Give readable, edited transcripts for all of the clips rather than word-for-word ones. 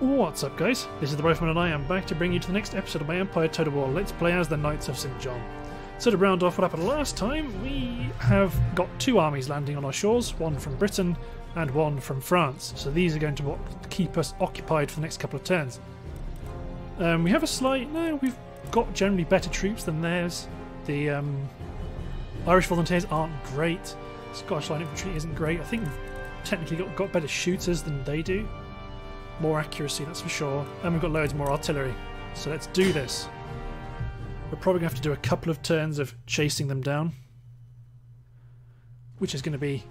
What's up guys, this is TheRifleman and I am back to bring you to the next episode of my Empire Total War Let's Play as the Knights of St. John. So to round off what happened last time, we have got two armies landing on our shores, one from Britain and one from France. So these are going to keep us occupied for the next couple of turns. We have a slight... no, we've got generally better troops than theirs. The Irish Volunteers aren't great, Scottish Line Infantry isn't great. I think we've technically got better shooters than they do. More accuracy, that's for sure, and we've got loads more artillery. So let's do this. We're probably going to have to do a couple of turns of chasing them down, which is going to be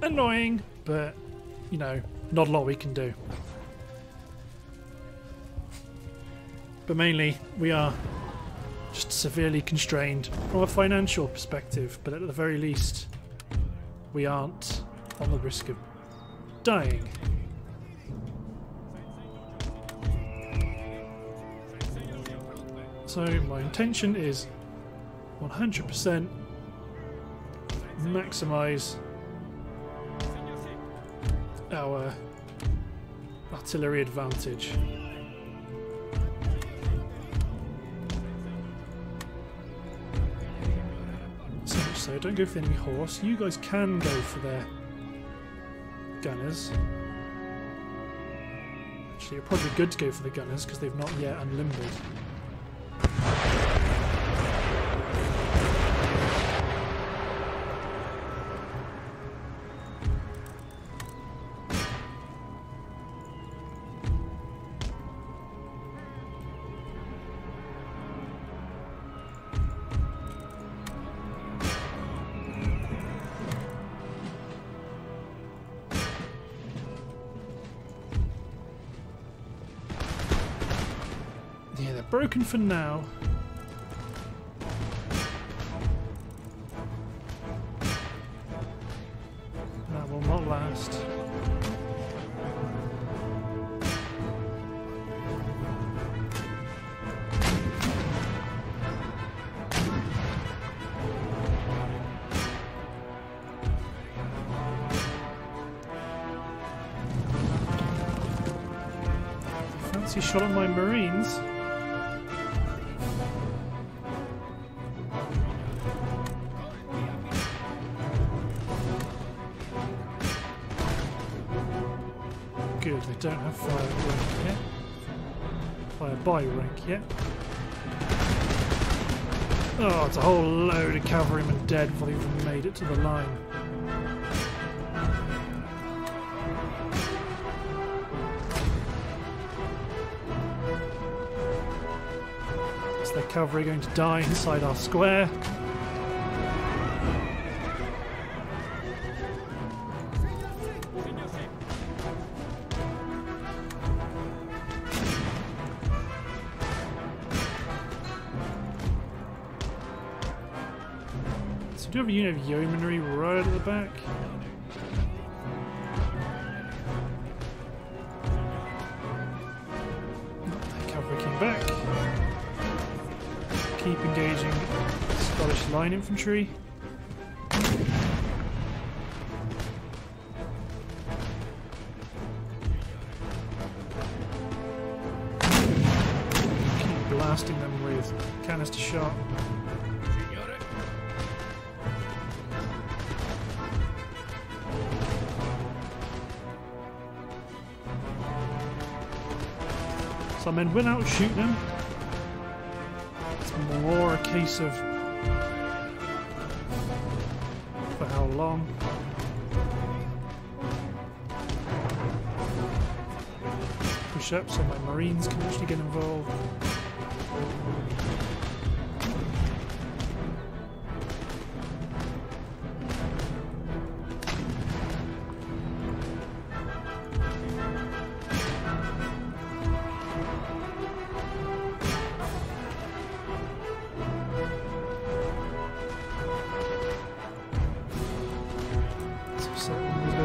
annoying, but you know, not a lot we can do. But mainly we are just severely constrained from a financial perspective, but at the very least we aren't on the risk of dying. So my intention is 100% maximise our artillery advantage. So much so, don't go for the enemy horse. You guys can go for their gunners. Actually, you're probably good to go for the gunners because they've not yet unlimbered. Broken for now. That will not last. Fancy shot on my Marines. Good, they don't have fire rank yet. Fire by rank yet. Oh, it's a whole load of cavalrymen dead before they even made it to the line. Is their cavalry going to die inside our square? Do you have a unit of yeomanry right at the back? The cavalry came back. Keep engaging Scottish Line Infantry. Keep blasting them with canister shot. Some men will outshoot them. It's more a case of for how long. Push up so my Marines can actually get involved.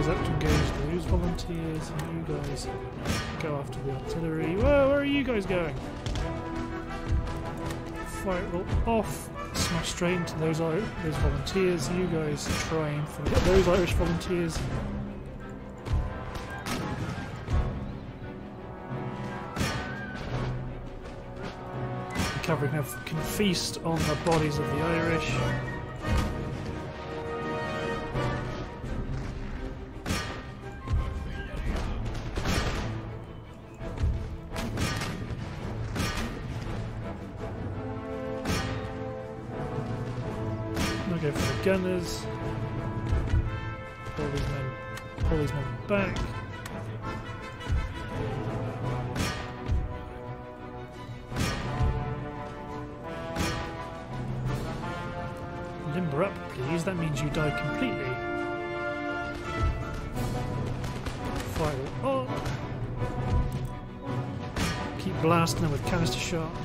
Up to engage those volunteers, and you guys go after the artillery. Whoa, where are you guys going? Fire it all off, smash straight into those volunteers. You guys try and forget those Irish volunteers. Sovereign can feast on the bodies of the Irish. I'll go for the gunners. Pull these men back. Limber up, please. That means you die completely. Fire up. Keep blasting them with canister shot.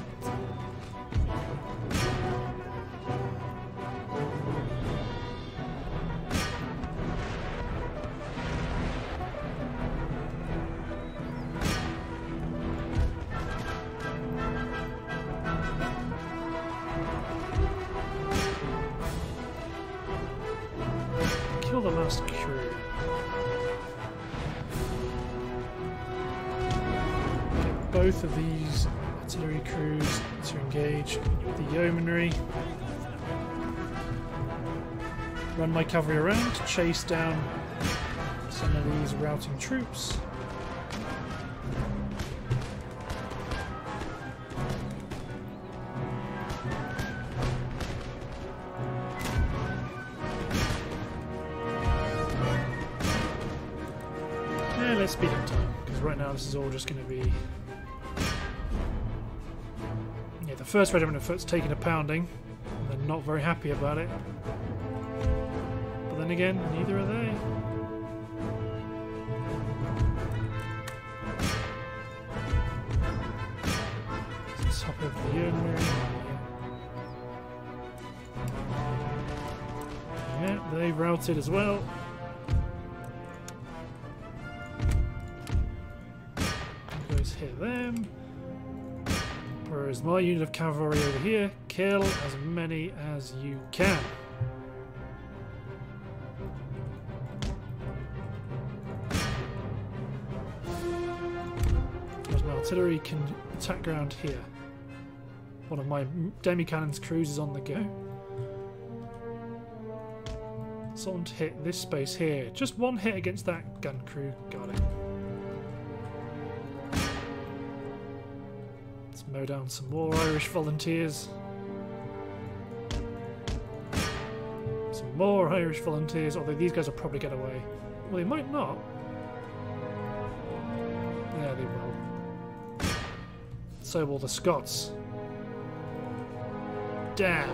Both of these artillery crews to engage the yeomanry. Run my cavalry around to chase down some of these routing troops. And let's speed up time, because right now this is all just going to be... First regiment of foot's taking a pounding, and they're not very happy about it. But then again, neither are they. Let's hop over the yeomanry. Yeah, they routed as well. Let's hit them. Whereas my unit of cavalry over here, kill as many as you can. Whereas my artillery can attack ground here. One of my demi-cannons crews is on the go. Someone to hit this space here. Just one hit against that gun crew. Got it. Mow down some more Irish volunteers. Some more Irish volunteers, although these guys will probably get away. Well, they might not. Yeah, they will. So will the Scots. Damn.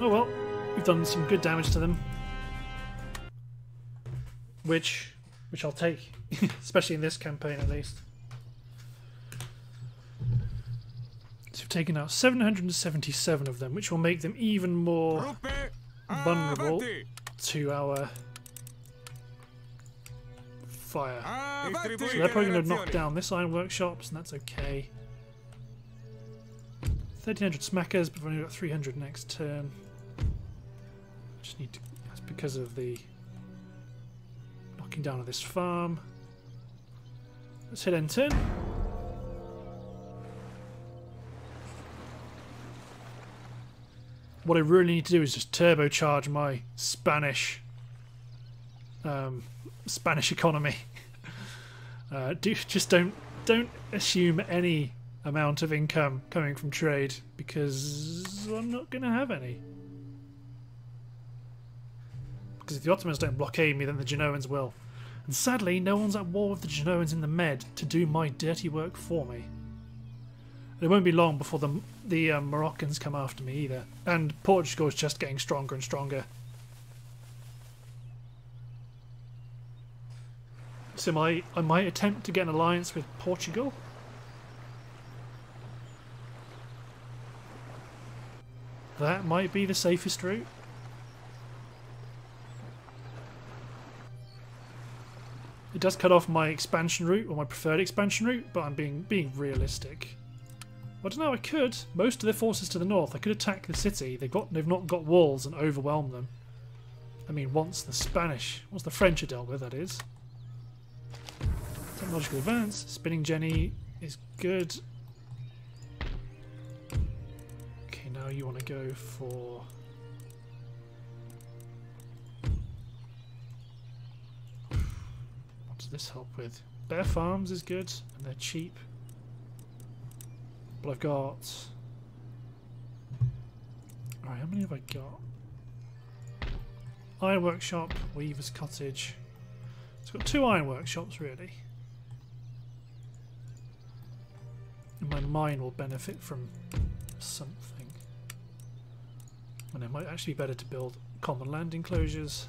Oh well, we've done some good damage to them. Which I'll take, especially in this campaign at least. So we've taken out 777 of them, which will make them even more vulnerable to our fire. So they're probably going to knock down this iron workshops, and that's okay. 1300 smackers, but we've only got 300 next turn. Just need to. That's because of the. Down to this farm. Let's hit N10. What I really need to do is just turbocharge my Spanish economy. Just don't assume any amount of income coming from trade, because I'm not going to have any. Because if the Ottomans don't blockade me, then the Genoans will. And sadly, no one's at war with the Genoans in the Med to do my dirty work for me. And it won't be long before the Moroccans come after me either. And Portugal's just getting stronger and stronger. So I might attempt to get an alliance with Portugal. That might be the safest route. It does cut off my expansion route, or my preferred expansion route, but I'm being realistic. I don't know, I could. Most of their forces to the north, I could attack the city. They've not got walls and overwhelm them. I mean, once the French are dealt with, that is. Technological advance, spinning jenny, is good. Okay, now you want to go for... What's this help with? Bear Farms is good, and they're cheap. But I've got... Alright, how many have I got? Iron Workshop, Weaver's Cottage. It's got two Iron Workshops, really. And my mine will benefit from something. And it might actually be better to build common land enclosures.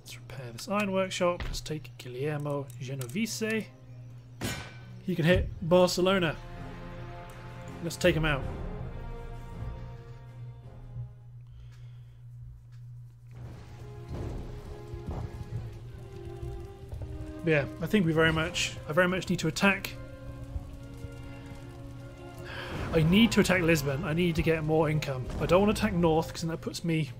Let's repair this Iron Workshop. Let's take Guillermo Genovese. He can hit Barcelona. Let's take him out. Yeah, I think I very much need to attack. I need to attack Lisbon. I need to get more income. I don't want to attack north because then that puts me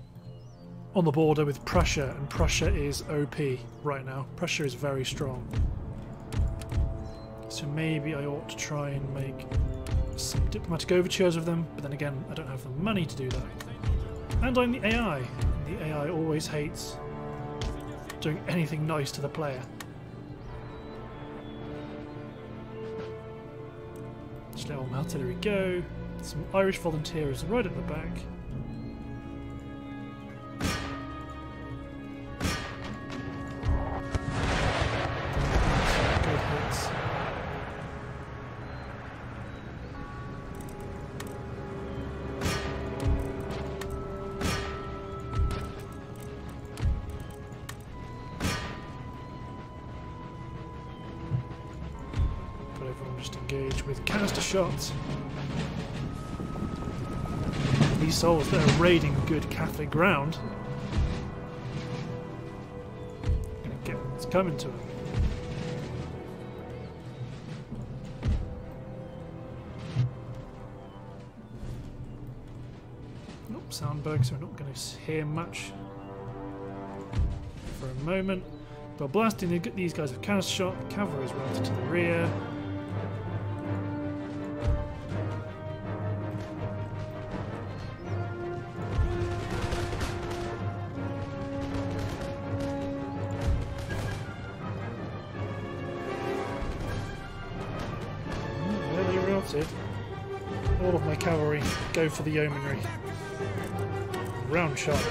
on the border with Prussia, and Prussia is OP right now. Prussia is very strong. So maybe I ought to try and make some diplomatic overtures with them, but then again, I don't have the money to do that. And I'm the AI. The AI always hates doing anything nice to the player. Just let all my artillery go. Some Irish volunteers right at the back. Good hits. But everyone just engage with canister shots. These souls that are raiding good Catholic ground, I'm gonna get what's coming to them. Nope, Sandberg, so we're not going to hear much for a moment. But blasting these guys with canister shot, cavalry is routed to the rear. All of my cavalry go for the yeomanry. Round shot.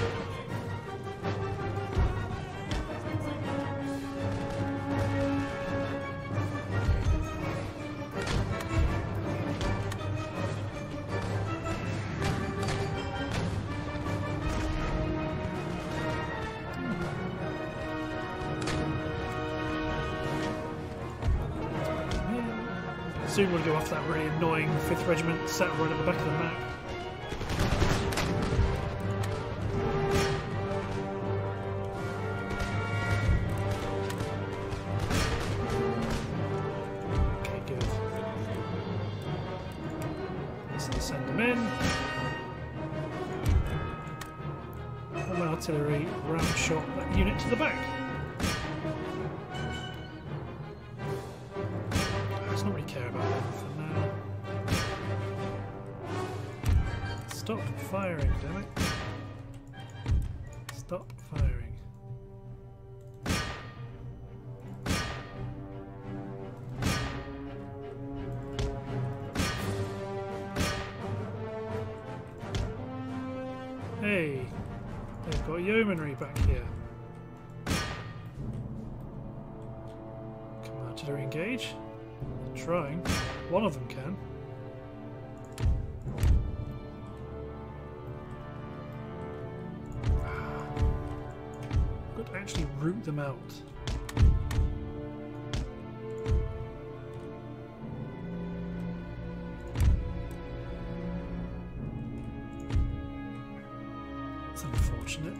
Soon we'll go off that really annoying 5th Regiment sat right at the back of the map. Okay, good. Let's send them in. All my artillery round shot that unit to the back. Stop firing, damn it. Stop firing. Hey, they've got yeomanry back here. Come on, artillery engage. They're trying. One of them can. Actually root them out. It's unfortunate.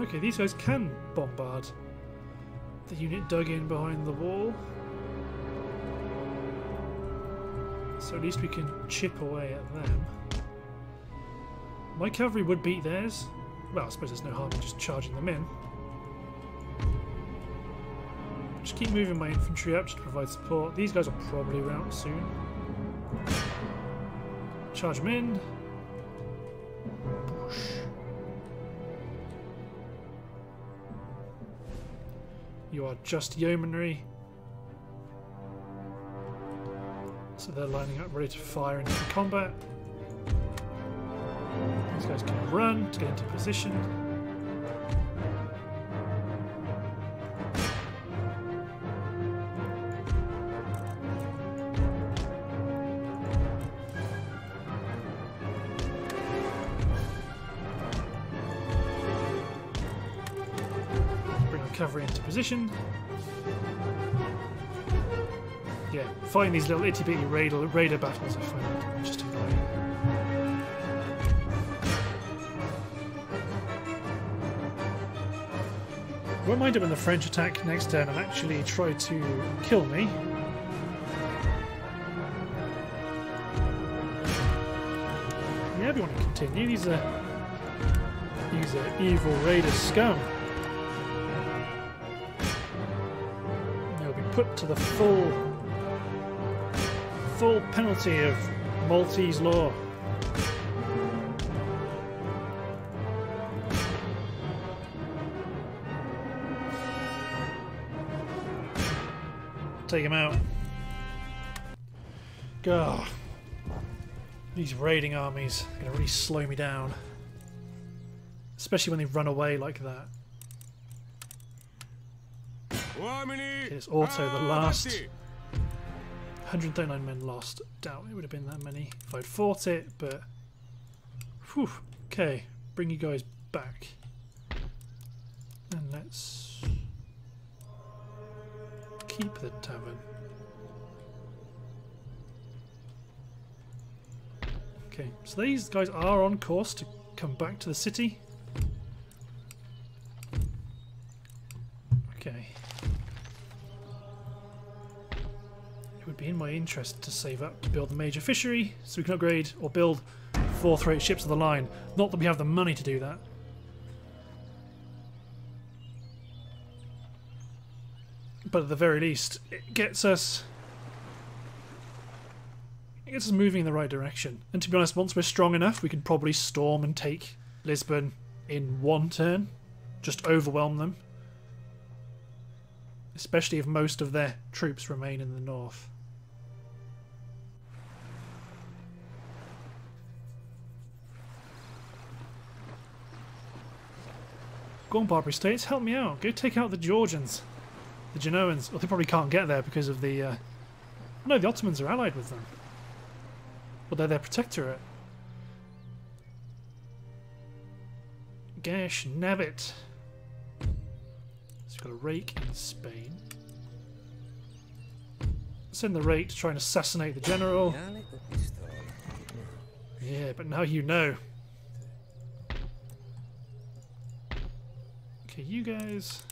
Okay, these guys can bombard the unit dug in behind the wall. So at least we can chip away at them. My cavalry would beat theirs, Well, I suppose there's no harm in just charging them in. Just keep moving my infantry up just to provide support. These guys will probably rout soon. Charge them in. You are just yeomanry. So they're lining up ready to fire into combat. These guys can run to get into position. Bring our cavalry into position. Yeah, fighting these little itty bitty raider battles I find it just annoying. Won't mind it when the French attack next turn and actually try to kill me. Yeah, if you want to continue, these are evil raider scum. They'll be put to the full penalty of Maltese law. Take him out. God, these raiding armies are going to really slow me down, especially when they run away like that. Okay, it's auto the last. 139 men lost. Doubt it would have been that many if I'd fought it, but whew. Okay, bring you guys back and let's keep the tavern. Okay, so these guys are on course to come back to the city. Okay. It would be in my interest to save up to build the major fishery so we can upgrade or build fourth-rate ships of the line. Not that we have the money to do that. But at the very least, it gets us moving in the right direction. And to be honest, once we're strong enough, we can probably storm and take Lisbon in one turn. Just overwhelm them. Especially if most of their troops remain in the north. Go on, Barbary States, help me out. Go take out the Georgians. The Genoans. Well, they probably can't get there because of the... No, the Ottomans are allied with them. Well, they're their protectorate. Gash nabbit. So we've got a rake in Spain. Send the rake to try and assassinate the general. Yeah, but now you know. Okay, you guys...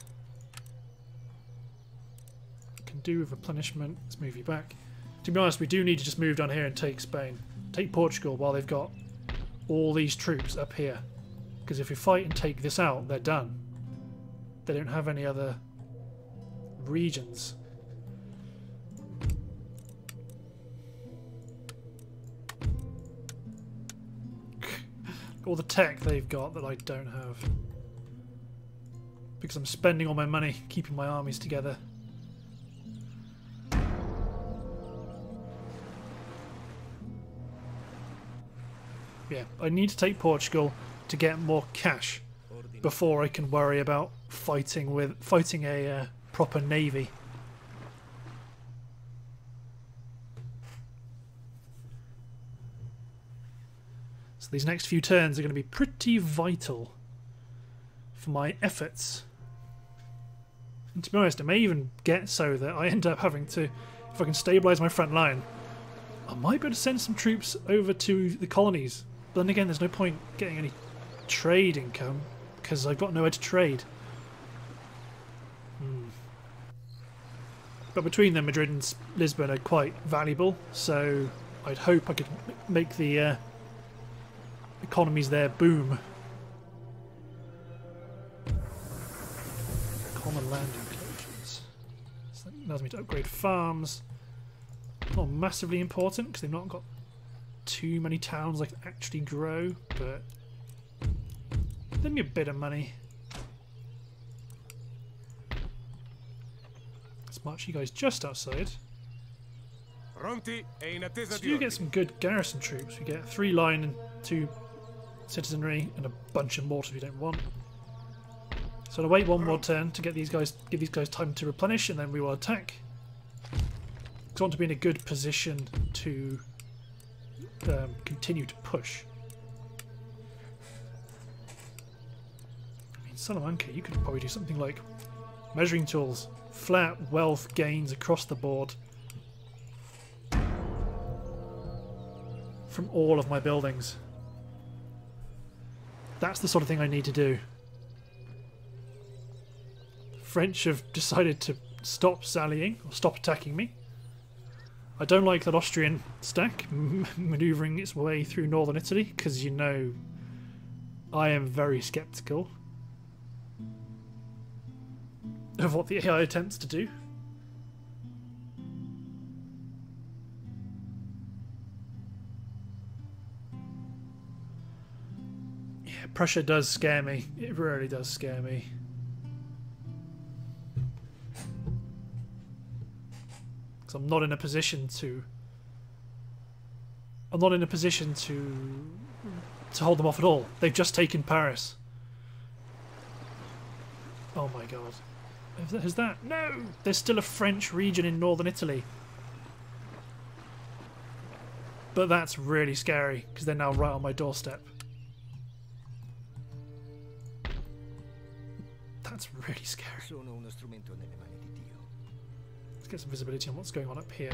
do with replenishment. Let's move you back. To be honest, we do need to just move down here and take Spain. Take Portugal while they've got all these troops up here. Because if we fight and take this out, they're done. They don't have any other regions. All the tech they've got that I don't have. Because I'm spending all my money keeping my armies together. Yeah, I need to take Portugal to get more cash before I can worry about fighting a proper navy. So these next few turns are going to be pretty vital for my efforts. And to be honest, it may even get so that I end up having to, if I can stabilise my front line, I might be able to send some troops over to the colonies. But then again, there's no point getting any trade income because I've got nowhere to trade. But between them, Madrid and Lisbon are quite valuable, so I'd hope I could make the economies there boom. land inclusions. So that allows me to upgrade farms. Not massively important because they've not got too many towns I can actually grow, but give me a bit of money. Let's march you guys just outside. So you get some good garrison troops. We get 3 line and 2 citizenry and a bunch of mortars we don't want. So I'll wait one more turn to get these guys, give these guys time to replenish, and then we will attack. Because I want to be in a good position to continue to push. I mean, Salamanca, you could probably do something like measuring tools, flat wealth gains across the board. From all of my buildings. That's the sort of thing I need to do. The French have decided to stop sallying, or stop attacking me. I don't like that Austrian stack manoeuvring its way through northern Italy, because you know I am very sceptical of what the AI attempts to do. Prussia does scare me. It really does scare me. Because I'm not in a position to... I'm not in a position to hold them off at all. They've just taken Paris. Oh my god. Is that... No! There's still a French region in northern Italy. But that's really scary, because they're now right on my doorstep. That's really scary. Let's get some visibility on what's going on up here.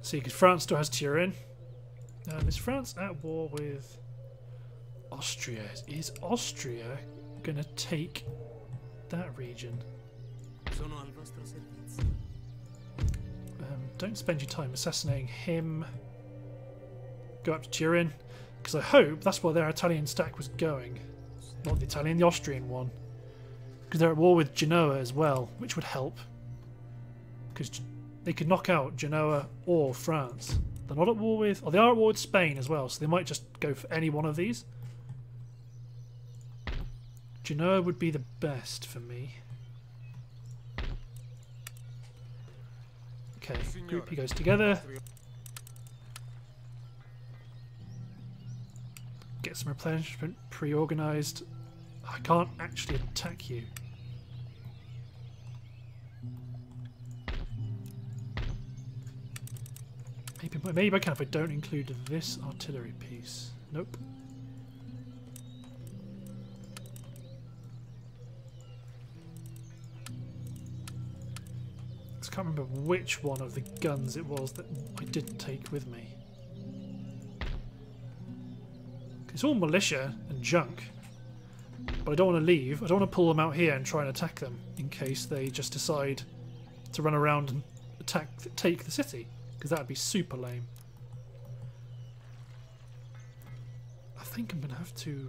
See, because France still has Turin. Is France at war with Austria? Is Austria going to take that region? Don't spend your time assassinating him. Go up to Turin. Because I hope that's where their Italian stack was going. Not the Italian, the Austrian one. Because they're at war with Genoa as well, which would help. Because they could knock out Genoa or France. They're not at war with... Oh, they are at war with Spain as well, so they might just go for any one of these. Genoa would be the best for me. Okay, group you guys together. Get some replenishment pre-organised. I can't actually attack you. Maybe I can if I don't include this artillery piece. Nope. I just can't remember which one of the guns it was that I didn't take with me. It's all militia and junk. But I don't want to leave. I don't want to pull them out here and try and attack them in case they just decide to run around and attack, take the city, because that would be super lame. I think I'm going to have to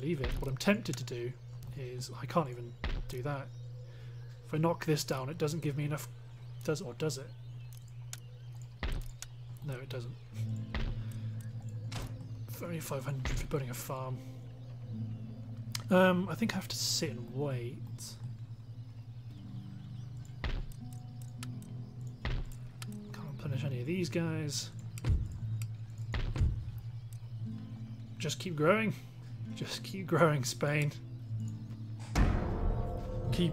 leave it. What I'm tempted to do is I can't even do that. If I knock this down, it doesn't give me enough. Does it, or does it? No, it doesn't. Only 500 for building a farm. I think I have to sit and wait. Can't replenish any of these guys. Just keep growing. Just keep growing, Spain. Keep...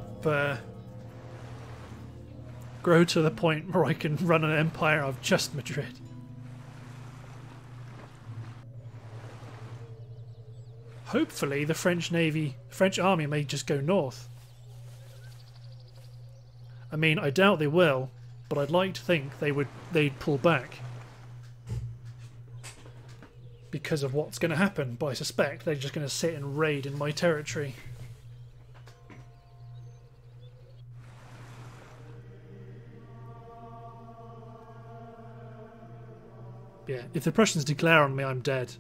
grow to the point where I can run an empire of just Madrid. Hopefully the French Navy, French Army may just go north. I mean, I doubt they will, but I'd like to think they'd pull back. Because of what's going to happen, but I suspect they're just going to sit and raid in my territory. Yeah, if the Prussians declare on me, I'm dead.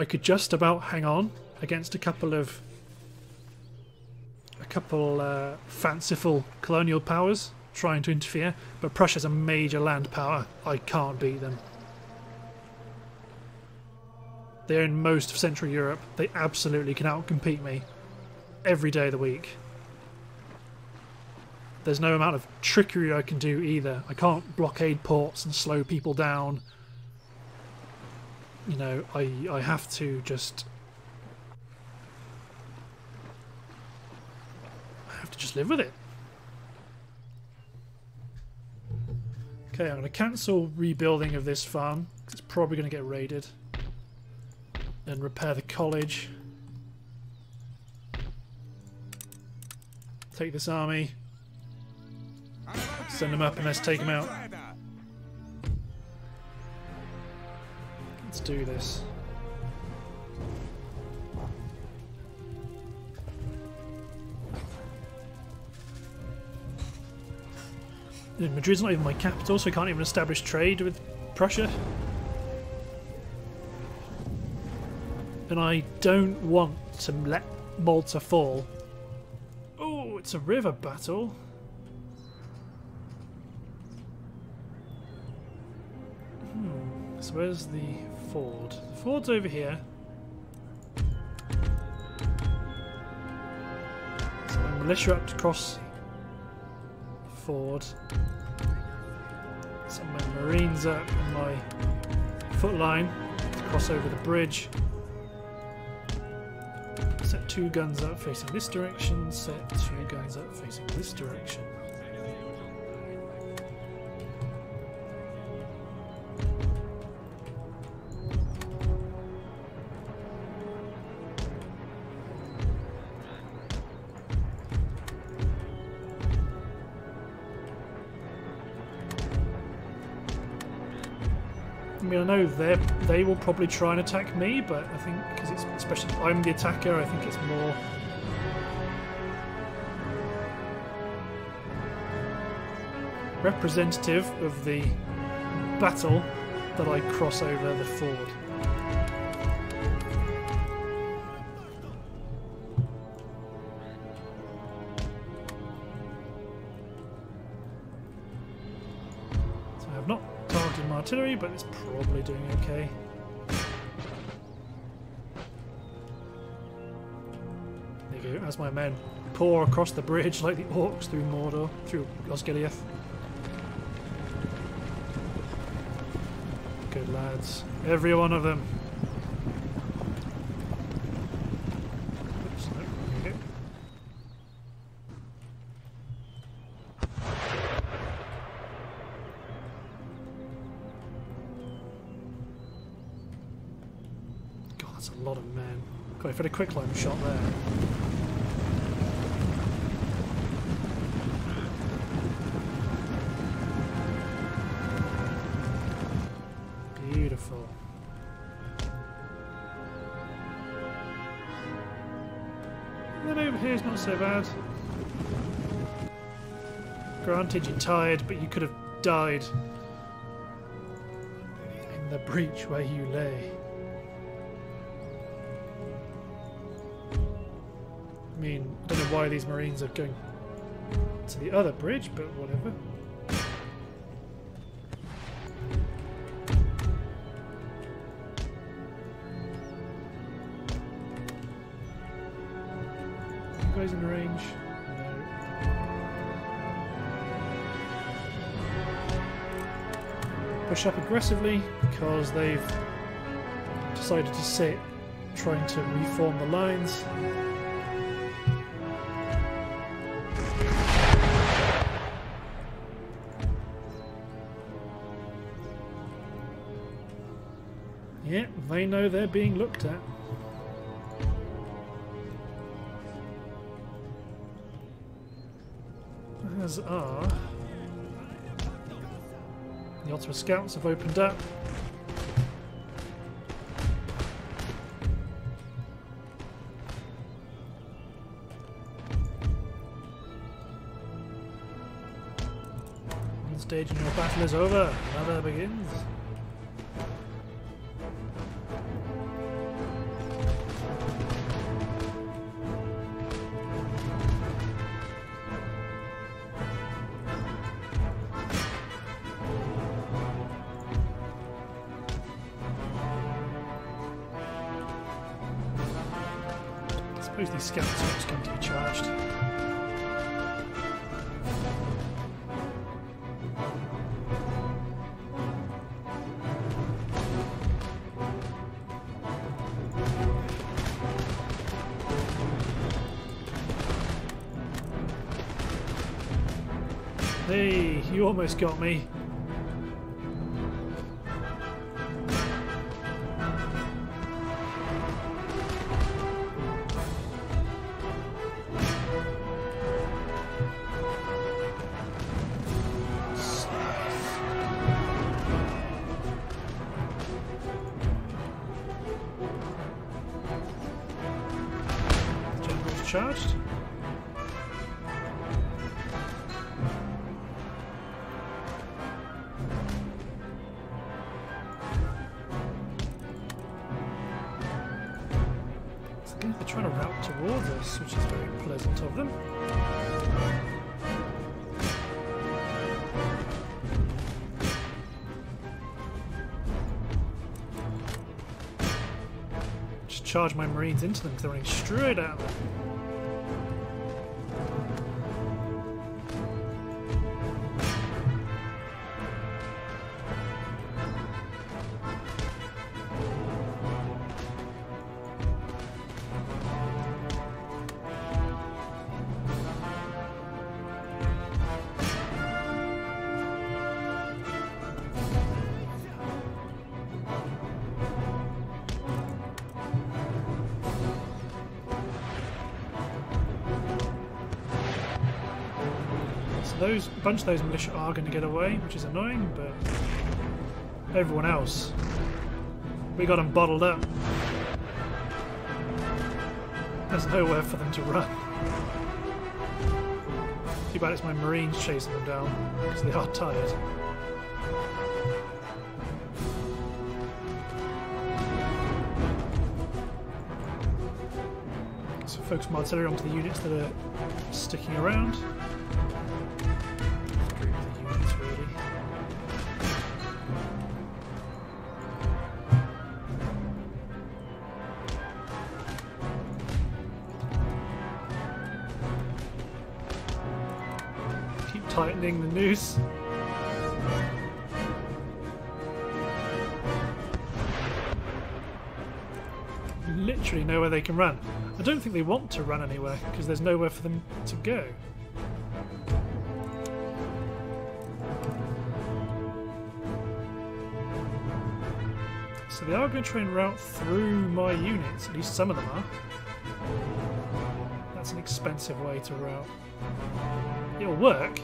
I could just about hang on against a couple of couple fanciful colonial powers trying to interfere, but Prussia's a major land power. I can't beat them. They own most of Central Europe. They absolutely can outcompete me every day of the week. There's no amount of trickery I can do either. I can't blockade ports and slow people down. You know, I have to just... I have to just live with it. Okay, I'm going to cancel rebuilding of this farm. It's probably going to get raided. Then repair the college. Take this army. Send them up and let's take them out. Let's do this. Madrid's not even my capital, so I can't even establish trade with Prussia. And I don't want to let Malta fall. Oh, it's a river battle. So where's the ford? The ford's over here. So my militia up to cross the ford. So my marines up and my foot line to cross over the bridge. Set two guns up facing this direction, set two guns up facing this direction. I mean, I know they will probably try and attack me, but I think, because it's especially if I'm the attacker, I think it's more... representative of the battle that I cross over the ford. So I have not targeted my artillery, but it's probably doing okay. There you go, as my men pour across the bridge like the orcs through Mordor, through Osgiliath. Good lads. Every one of them. Oops, no, there we go. God, that's a lot of men. Going for the quicklime shot there. Beautiful. And then over here is not so bad. Granted, you're tired, but you could have died in the breach where you lay. I mean, I don't know why these marines are going to the other bridge, but whatever. You guys in range? No. Push up aggressively because they've decided to sit, trying to reform the lines. Yeah, they know they're being looked at. As are the Ottawa Scouts have opened up. One stage in your battle is over, another begins. Who's these skeletons who's going to be charged? Hey, you almost got me. Charged. So they're trying to route towards us, which is very pleasant of them. Just charge my marines into them because they're running straight out of them. Those bunch of those militia are going to get away, which is annoying, but everyone else, we got them bottled up. There's nowhere for them to run. Too bad it's my marines chasing them down, because they are tired. So focus my artillery onto the units that are sticking around. Tightening the noose. Literally nowhere they can run. I don't think they want to run anywhere because there's nowhere for them to go. So they are going to try and route through my units, at least some of them are. That's an expensive way to route. It'll work.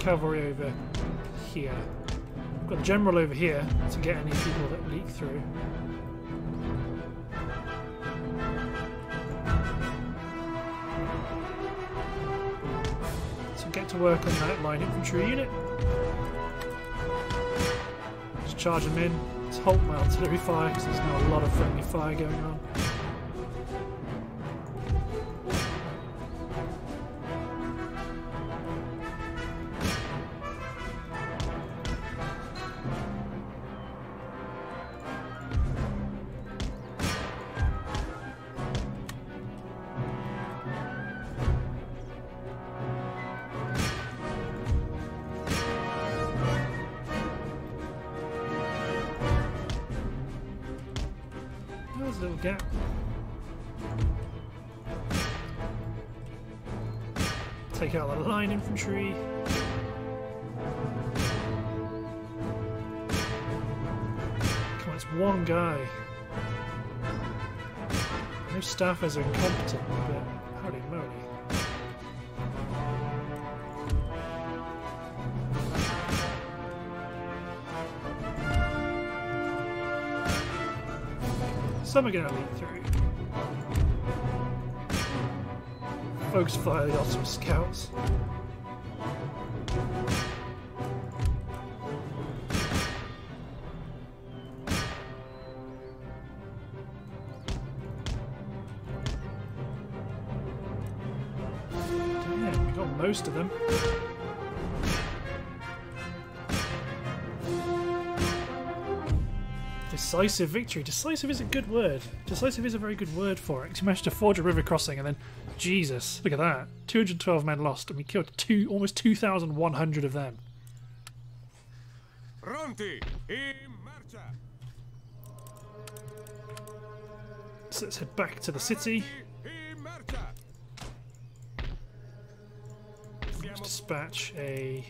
Cavalry over here. I've got a general over here to get any people that leak through. So get to work on that line infantry unit. Just charge them in. Let's halt my artillery fire because there's not a lot of friendly fire going on. Little gap. Take out the line infantry. Come on, it's one guy. No staffers are incompetent, but holy moly. Some are going to leak through. Folks fire the awesome scouts. most of them. Decisive victory. Decisive is a good word. Decisive is a very good word for it. You managed to forge a river crossing and then, Jesus, look at that. 212 men lost and we killed almost 2,100 of them. So let's head back to the city. Let's dispatch a...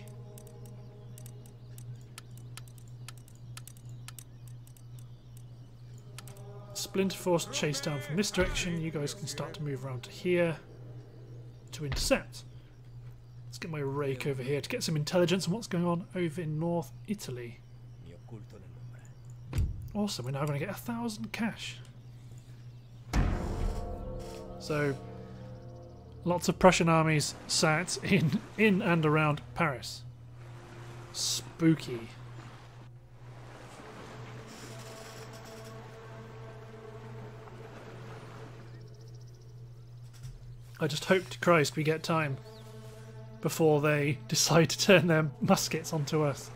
Splinter Force chase down from this direction. You guys can start to move around to here to intercept. Let's get my rake over here to get some intelligence on what's going on over in North Italy. Awesome, we're now going to get 1,000 cash. So, lots of Prussian armies sat in and around Paris. Spooky. I just hope to Christ we get time before they decide to turn their muskets onto us.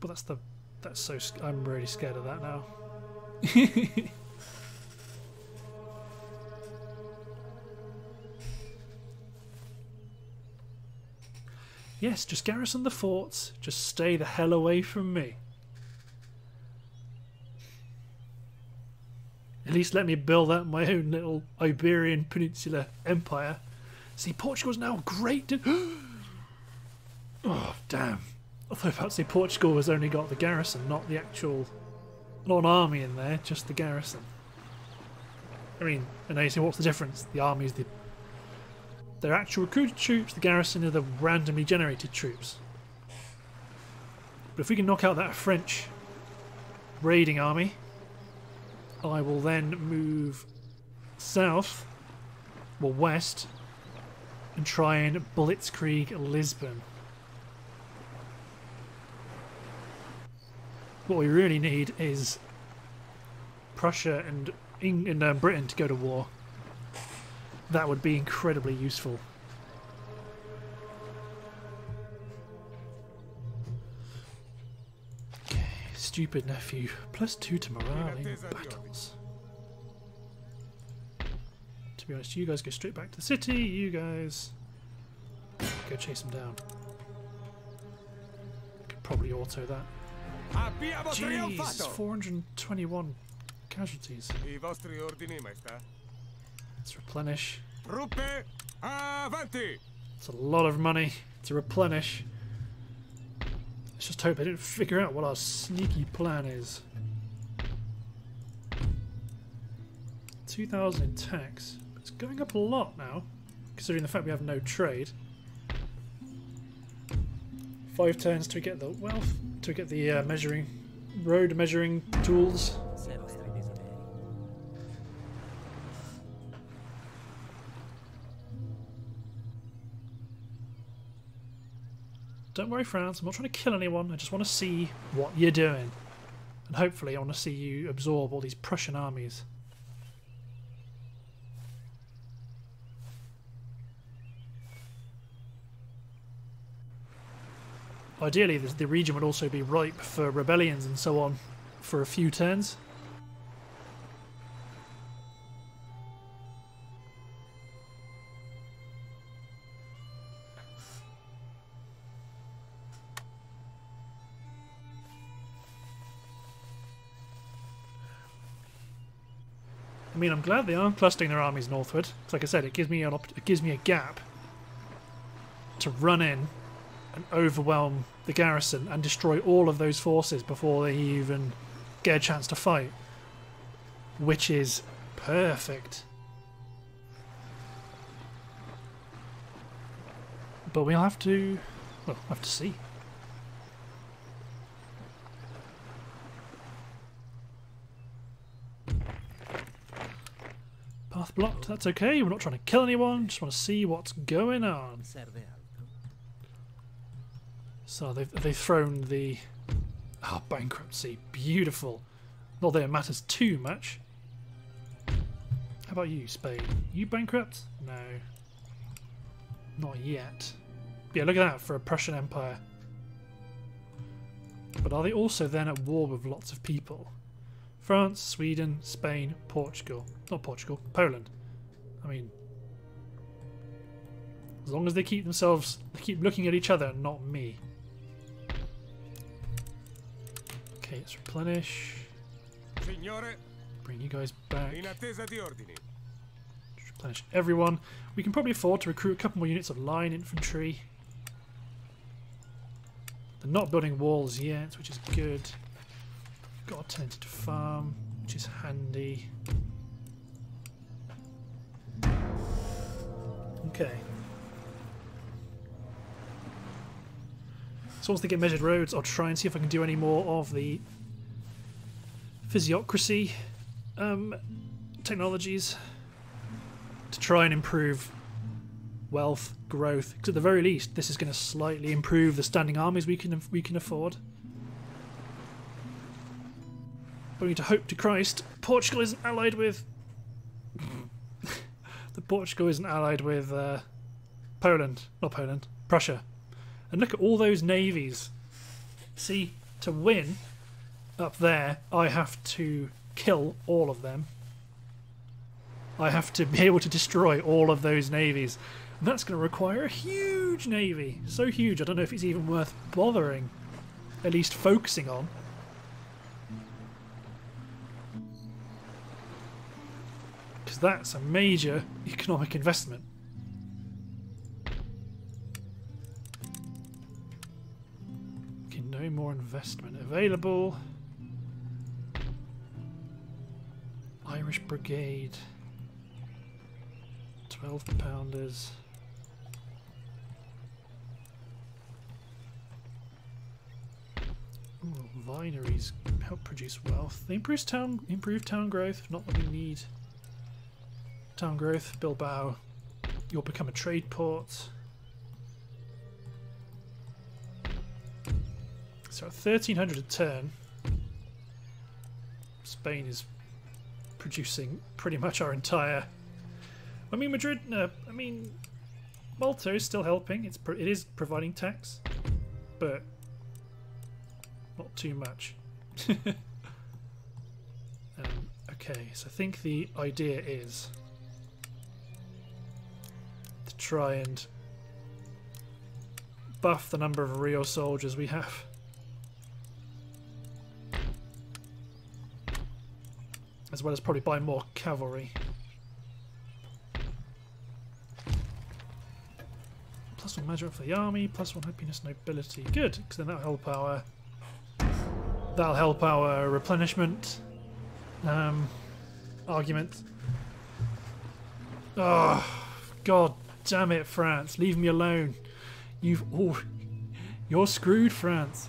But I'm really scared of that now. Yes, just garrison the forts. Just stay the hell away from me. At least let me build out my own little Iberian Peninsula empire. See, Portugal's now great. Oh, damn. I thought about to say Portugal has only got the garrison, not the actual... Not an army in there, just the garrison. I mean, and now you say, what's the difference? The army is the... They're actual recruited troops, the garrison are the randomly generated troops. But if we can knock out that French raiding army... I will then move south, well west, and try and blitzkrieg Lisbon. What we really need is Prussia and England and Britain to go to war. That would be incredibly useful. Stupid nephew. +2 to morale in battles. To be honest, you guys go straight back to the city. You guys go chase them down. Could probably auto that. Jeez, 421 casualties. Let's replenish. It's a lot of money to replenish. Let's just hope I didn't figure out what our sneaky plan is. 2,000 in tax. It's going up a lot now, considering the fact we have no trade. 5 turns to get the wealth, to get the road measuring tools. Don't worry, France, I'm not trying to kill anyone, I just want to see what you're doing. And hopefully I want to see you absorb all these Prussian armies. Ideally, the region would also be ripe for rebellions and so on for a few turns. I mean, I'm glad they are clustering their armies northward. Because like I said, it gives me a gap to run in and overwhelm the garrison and destroy all of those forces before they even get a chance to fight, which is perfect. But we'll have to, well, have to see. Path blocked, that's okay, we're not trying to kill anyone, just want to see what's going on. So they've thrown the... Ah, bankruptcy, beautiful. Not that it matters too much. How about you, Spade? You bankrupt? No. Not yet. But yeah, look at that for a Prussian Empire. But are they also then at war with lots of people? France, Sweden, Spain, Portugal. Not Portugal, Poland. I mean, as long as they keep themselves, they keep looking at each other and not me. Okay, let's replenish. Signore. Bring you guys back. Just replenish everyone. We can probably afford to recruit a couple more units of line infantry. They're not building walls yet, which is good. Got a tentative farm, which is handy. Okay. So once they get measured roads, I'll try and see if I can do any more of the physiocracy technologies to try and improve wealth, growth, because at the very least this is going to slightly improve the standing armies we can afford. But we need to hope to Christ Portugal isn't allied with Poland, not Poland, Prussia. And look at all those navies. See, to win up there I have to kill all of them. I have to be able to destroy all of those navies. And that's going to require a huge navy. So huge, I don't know if it's even worth bothering. At least focusing on. Because that's a major economic investment. Okay, no more investment available. Irish Brigade. 12-pounders. Ooh, wineries help produce wealth. They improve town growth. Not what we need. Town growth. Bilbao. You'll become a trade port. So at 1,300 a turn, Spain is producing pretty much our entire. I mean, Madrid. No, I mean, Malta is still helping. It is providing tax, but not too much. Okay, so I think the idea is to try and buff the number of real soldiers we have. As well as probably buy more cavalry. +1 measure up for the army, +1 happiness nobility. Good, because then that'll help our replenishment argument. Oh god damn it, France, leave me alone. You're screwed, France.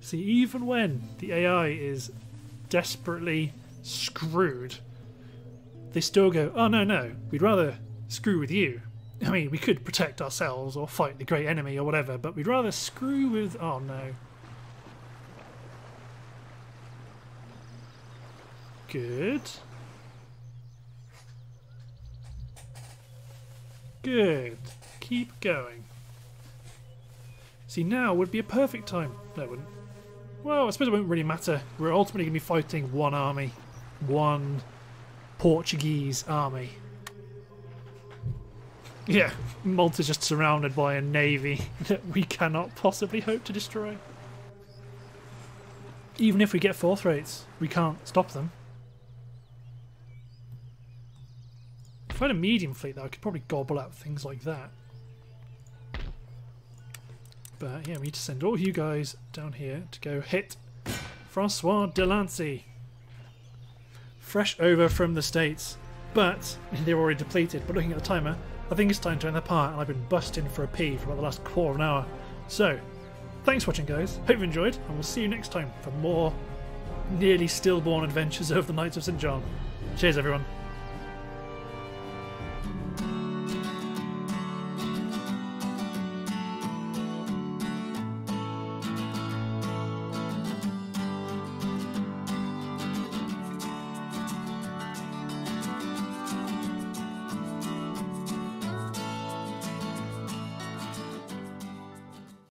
See, even when the AI is desperately screwed, they still go, oh no, we'd rather screw with you. I mean, we could protect ourselves or fight the great enemy or whatever, but we'd rather screw with... oh no. Good. Good. Keep going. See, now would be a perfect time. No, it wouldn't. Well, I suppose it won't really matter. We're ultimately going to be fighting one army. One... Portuguese army. Yeah, Malta's just surrounded by a navy that we cannot possibly hope to destroy. Even if we get fourth rates, we can't stop them. If I had a medium fleet though, I could probably gobble up things like that. But yeah, we need to send all you guys down here to go hit Francois Delancey. Fresh over from the States, but they're already depleted. But looking at the timer, I think it's time to end the part, and I've been busting for a pee for about the last quarter of an hour. So, thanks for watching, guys. Hope you enjoyed, and we'll see you next time for more nearly stillborn adventures of the Knights of St. John. Cheers, everyone.